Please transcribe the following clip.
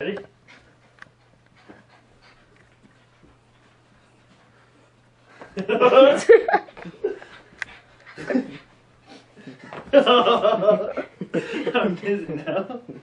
Ready? I'm busy now.